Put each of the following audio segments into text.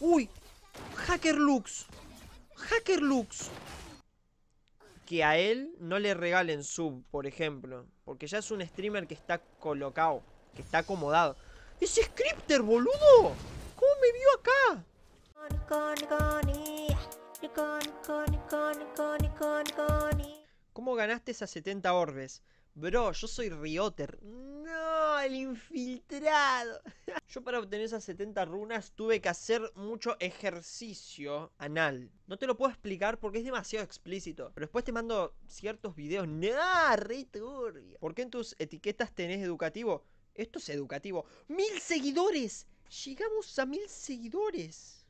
¡Uy! ¡Hacker Lux! ¡Hacker Lux! Que a él no le regalen sub, por ejemplo. Porque ya es un streamer que está colocado, que está acomodado. ¡Es scripter, boludo! ¿Cómo me vio acá? ¿Cómo ganaste esas 70 orbes? Bro, yo soy Rioter. No, el infiltrado. Yo para obtener esas 70 runas tuve que hacer mucho ejercicio anal. No te lo puedo explicar porque es demasiado explícito. Pero después te mando ciertos videos. ¡Nah, re turbio! ¿Por qué en tus etiquetas tenés educativo? Esto es educativo. ¡1000 seguidores! Llegamos a 1000 seguidores.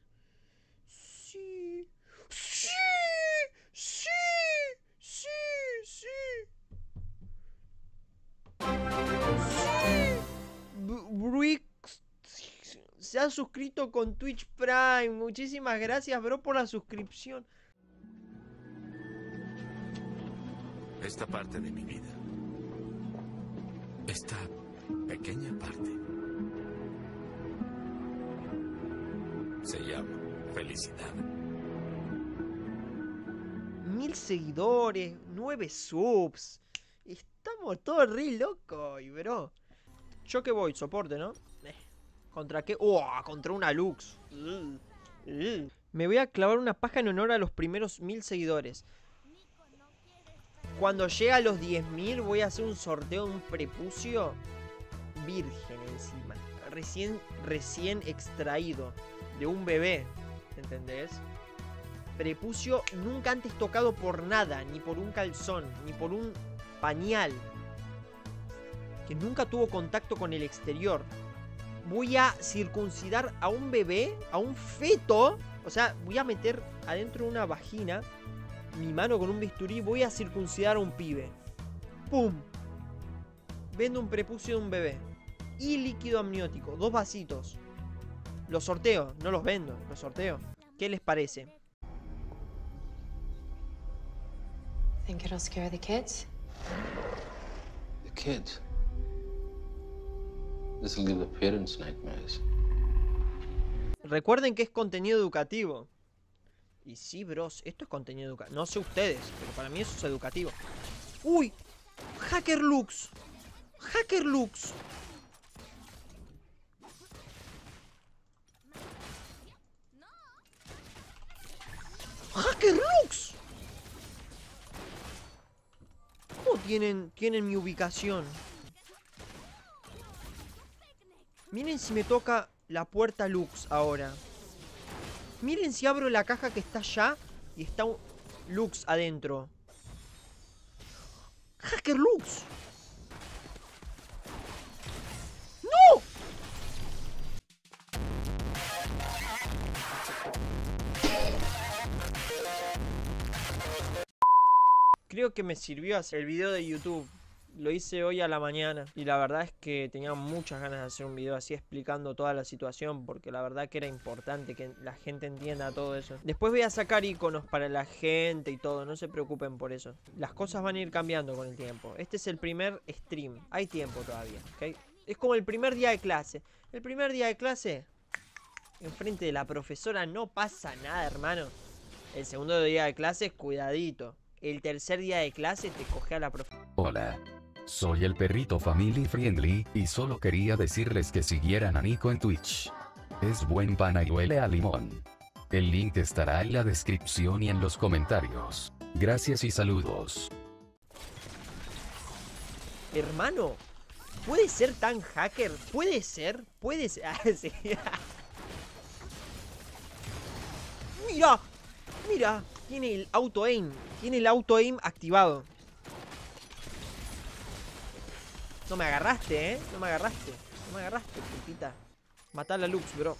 Sí. ¡Sí! ¡Sí! ¡Sí! ¡Sí! Bruix se ha suscrito con Twitch Prime. Muchísimas gracias, bro, por la suscripción. Esta parte de mi vida, esta pequeña parte, se llama felicidad. 1000 seguidores, 9 subs. Estamos todos re locos, bro. Yo que voy, soporte, ¿no? ¿Contra qué? ¡Oh! Contra una Lux. Me voy a clavar una paja en honor a los primeros 1000 seguidores. Cuando llegue a los 10.000 voy a hacer un sorteo de un prepucio virgen encima. Recién extraído de un bebé. ¿Entendés? Prepucio nunca antes tocado por nada. Ni por un calzón, ni por un pañal, que nunca tuvo contacto con el exterior. Voy a circuncidar a un bebé, a un feto. O sea, voy a meter adentro de una vagina mi mano con un bisturí. Voy a circuncidar a un pibe. ¡Pum! Vendo un prepucio de un bebé y líquido amniótico, 2 vasitos. Los sorteo, no los vendo, los sorteo. ¿Qué les parece? Think it'll scare the kids? The kids. This will give the parents nightmares. Recuerden que es contenido educativo. Y sí, bros, esto es contenido educativo. No sé ustedes, pero para mí eso es educativo. ¡Uy! ¡Hacker Lux! ¡Hacker Lux! ¡Hacker Lux! Tienen mi ubicación. Miren si me toca la puerta Lux ahora. Miren si abro la caja que está allá y está un Lux adentro. ¡Hacker Lux! ¡No! Creo que me sirvió hacer el video de YouTube. Lo hice hoy a la mañana. Y la verdad es que tenía muchas ganas de hacer un video así explicando toda la situación. Porque la verdad que era importante que la gente entienda todo eso. Después voy a sacar iconos para la gente y todo. No se preocupen por eso. Las cosas van a ir cambiando con el tiempo. Este es el primer stream. Hay tiempo todavía, ¿ok? Es como el primer día de clase. El primer día de clase, enfrente de la profesora no pasa nada, hermano. El segundo día de clase, cuidadito. El tercer día de clase te coge a la profe. Hola, soy el perrito Family Friendly y solo quería decirles que siguieran a Neeko en Twitch. Es buen pana y huele a limón. El link estará en la descripción y en los comentarios. Gracias y saludos. Hermano, ¿puede ser tan hacker? ¿Puede ser? ¿Puede ser? Ah, sí. Mira, mira. Tiene el auto-aim activado. No me agarraste, no me agarraste, pulpita. Matá a la Lux, bro.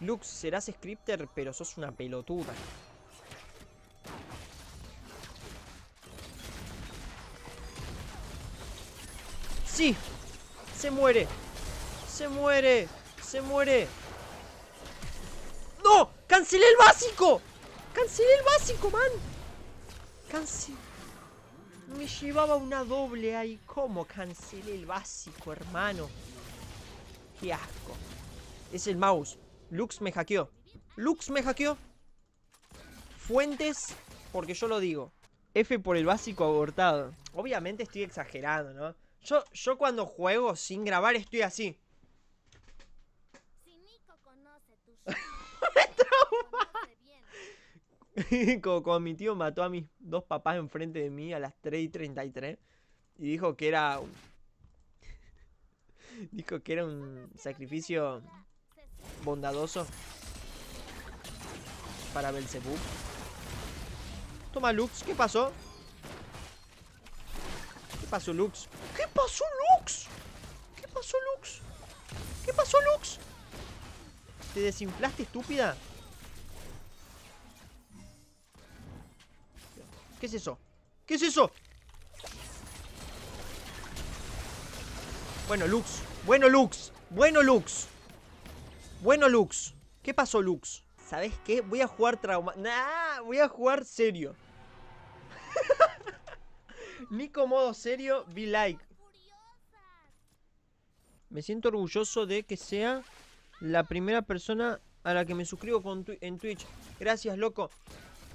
Lux, serás scripter, pero sos una pelotuda. ¡Sí! ¡Se muere! ¡Se muere! ¡Se muere! ¡No! ¡Cancelé el básico! ¡Cancelé el básico, man! Cancelé. Me llevaba una doble ahí. ¿Cómo cancelé el básico, hermano? ¡Qué asco! Es el mouse. Lux me hackeó. Lux me hackeó. Fuentes, porque yo lo digo. F por el básico abortado. Obviamente estoy exagerando, ¿no? Yo cuando juego sin grabar estoy así. Si Neeko conoce tu ¡me trauma! Como mi tío mató a mis dos papás enfrente de mí a las 3:33. Y dijo que era... dijo que era un sacrificio bondadoso para Belzebub. Toma, Lux, ¿qué pasó? ¿Qué pasó, Lux? ¿Qué pasó, Lux? ¿Qué pasó, Lux? ¿Qué pasó, Lux? ¿Te desinflaste, estúpida? ¿Qué es eso? ¿Qué es eso? Bueno, Lux. Bueno, Lux. Bueno, Lux. Bueno, Lux. ¿Qué pasó, Lux? ¿Sabes qué? Voy a jugar trauma... Nah, voy a jugar serio. Neeko modo serio, be like. Me siento orgulloso de que sea la primera persona a la que me suscribo en Twitch. Gracias, loco.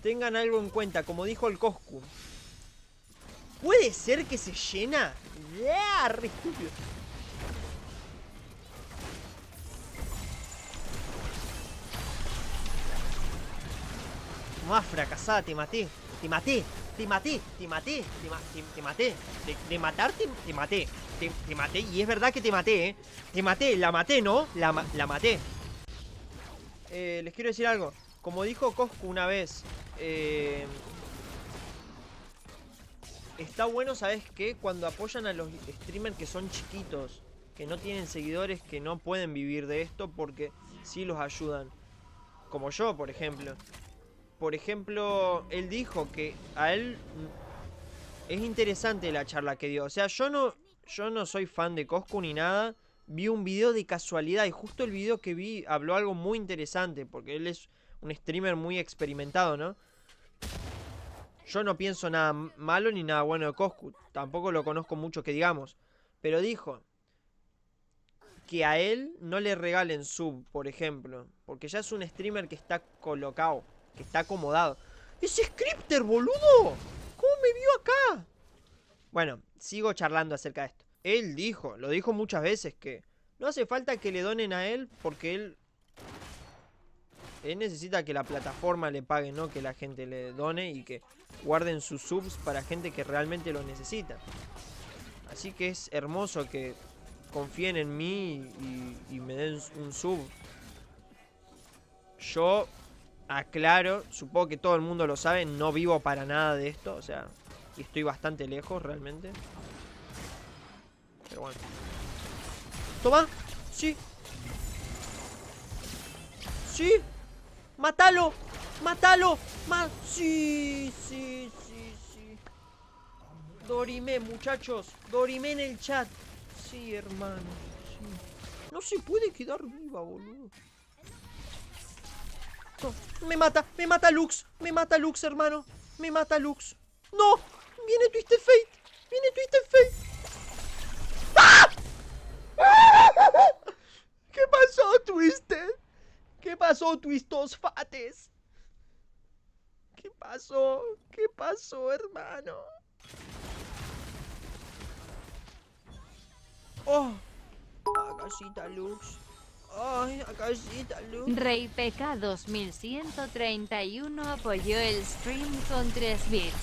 Tengan algo en cuenta, como dijo el Coscu. ¿Puede ser que se llena? ¡Yeah! ¡Re estúpido! Más fracasada, te maté, te maté, te maté, te maté, te maté, de matarte, te maté, te maté, y es verdad que te maté, te maté, la maté, ¿no? La maté. Les quiero decir algo, como dijo Coscu una vez, está bueno, ¿sabes qué? Cuando apoyan a los streamers que son chiquitos, que no tienen seguidores, que no pueden vivir de esto, porque sí los ayudan, como yo, por ejemplo. Por ejemplo, él dijo que a él es interesante la charla que dio. O sea, yo no soy fan de Coscu ni nada. Vi un video de casualidad y justo el video que vi habló algo muy interesante. Porque él es un streamer muy experimentado, ¿no? Yo no pienso nada malo ni nada bueno de Coscu. Tampoco lo conozco mucho que digamos. Pero dijo que a él no le regalen sub, por ejemplo. Porque ya es un streamer que está colocado. Que está acomodado. ¡Ese scripter, boludo! ¿Cómo me vio acá? Bueno, sigo charlando acerca de esto. Él dijo, lo dijo muchas veces, que no hace falta que le donen a él porque él necesita que la plataforma le pague, no que la gente le done y que guarden sus subs para gente que realmente lo necesita. Así que es hermoso que confíen en mí y me den un sub. Yo... aclaro, supongo que todo el mundo lo sabe, no vivo para nada de esto, o sea, y estoy bastante lejos realmente. Pero bueno. ¡Toma! ¡Sí! ¡Sí! ¡Mátalo! ¡Mátalo! ¡Sí! ¡Sí! ¡Sí! ¡Sí! Dorime, muchachos. Dorime en el chat. Sí, hermano. Sí. No se puede quedar viva, boludo. No, me mata Lux, hermano, me mata Lux. No, viene Twisted Fate, ¡Ah! ¿Qué pasó, Twisted? ¿Qué pasó, Twistos Fates? ¿Qué pasó? ¿Qué pasó, hermano? Oh, la casita Lux. Ay, acá está Lux. Rey Peca 2131 apoyó el stream con 3 bits.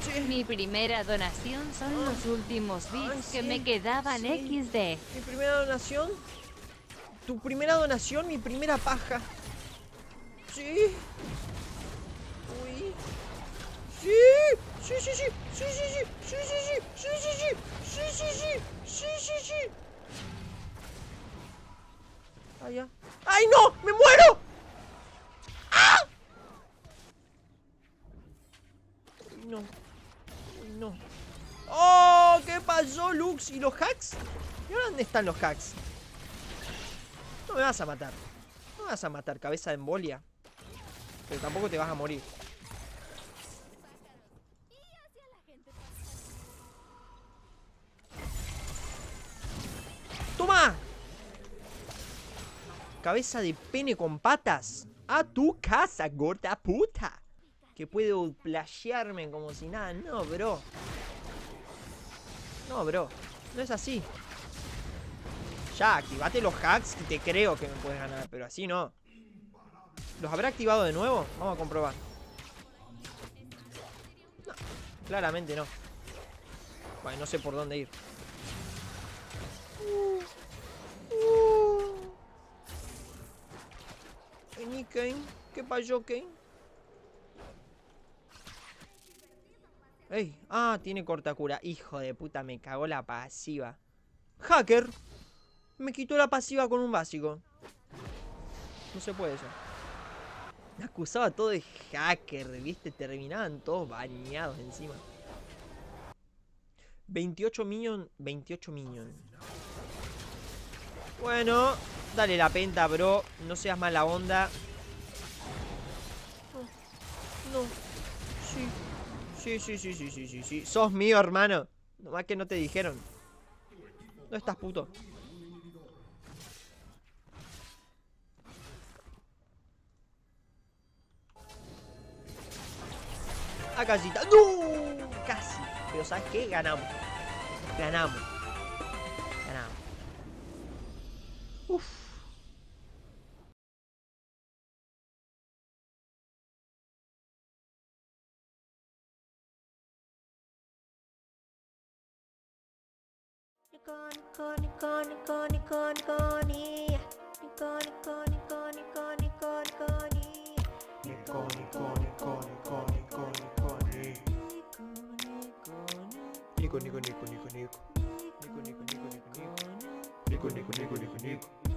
Sí. Mi primera donación son los últimos bits que me quedaban XD. Mi primera donación. Tu primera donación, mi primera paja. Sí. Uy. Sí. Sí, sí, sí. Sí, sí, sí. Sí, sí, sí. Sí, sí, sí. Sí, sí, sí. Allá. ¡Ay, no! ¡Me muero! ¡Ah! No. No. ¡Oh! ¿Qué pasó, Lux? ¿Y los hacks? ¿Y ahora dónde están los hacks? No me vas a matar. No me vas a matar, cabeza de embolia. Pero tampoco te vas a morir. ¡Toma! cabeza de pene con patas a tu casa, gorda puta. Que puedo plashearme como si nada. No, bro. No, bro. No es así. Ya, activate los hacks y te creo que me puedes ganar. Pero así no. ¿Los habrá activado de nuevo? Vamos a comprobar. No, claramente no. Vale, no sé por dónde ir. Vení, Kane. ¿Qué pasó, Kane? Ey, ah, tiene cortacura. Hijo de puta, me cagó la pasiva. ¡Hacker! Me quitó la pasiva con un básico. No se puede eso. Me acusaba todo de hacker, viste. Terminaban todos bañados encima. 28 minions. 28 minions. Bueno, dale la penta, bro. No seas mala onda. No, no. Sí. Sí. Sos mío, hermano. Nomás que no te dijeron. ¿Dónde estás, puto? A casita. ¡No! Casi. Pero ¿sabes qué? Ganamos. Ganamos. Ganamos. Uff. Neeko.